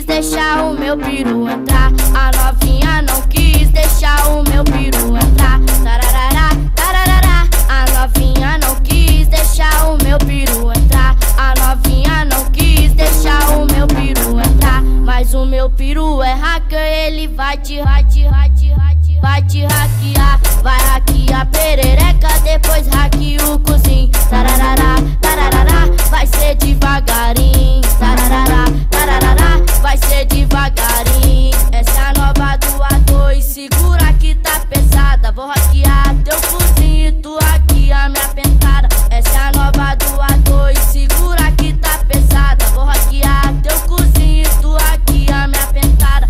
quis deixar o meu peru entrar. A novinha não quis deixar o meu peru entrar. Tararará, tararará. A novinha não quis deixar o meu peru entrar. A novinha não quis deixar o meu peru entrar. Mas o meu peru é hacker, ele vai te vai te hackear, vai hackear a perereca, depois hackeia o cozinho. Tararará, tararará, vai ser devagarinho. Tararará, tararará, vai ser devagarinho. Essa é a nova do A2, segura que tá pesada. Vou hackear teu cozinho e tu hackeia minha pentada. Essa é a nova do A2, segura que tá pesada. Vou hackear teu cozinho e tu hackeia minha pentada.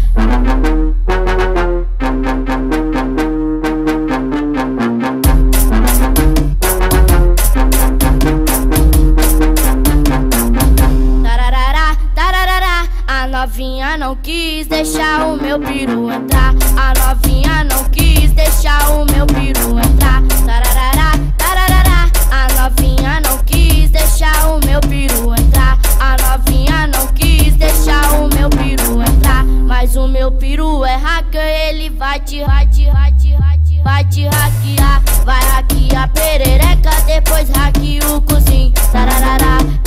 A novinha não quis deixar o meu peru entrar. A novinha não quis deixar o meu peru entrar. Tararará, tararará. A novinha não quis deixar o meu peru entrar. A novinha não quis deixar o meu peru entrar. Mas o meu peru é hacker, ele vai te hackear. Vai hackear a perereca, depois hackeia o cozinho. Tararará.